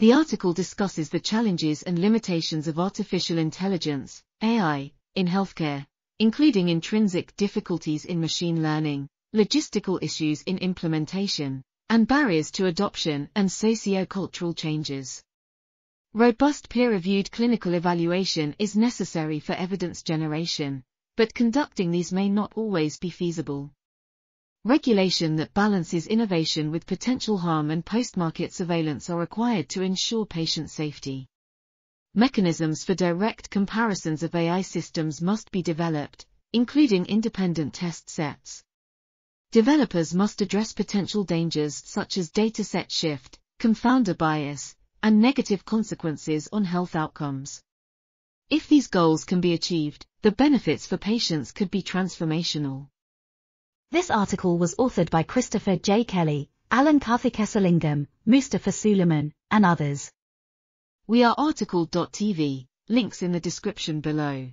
The article discusses the challenges and limitations of artificial intelligence, AI, in healthcare, including intrinsic difficulties in machine learning, logistical issues in implementation, and barriers to adoption and socio-cultural changes. Robust peer-reviewed clinical evaluation is necessary for evidence generation, but conducting these may not always be feasible. Regulation that balances innovation with potential harm and post-market surveillance are required to ensure patient safety. Mechanisms for direct comparisons of AI systems must be developed, including independent test sets. Developers must address potential dangers such as dataset shift, confounder bias, and negative consequences on health outcomes. If these goals can be achieved, the benefits for patients could be transformational. This article was authored by Christopher J. Kelly, Alan Karthikesalingam, Mustafa Suleyman, and others. We are article.tv, links in the description below.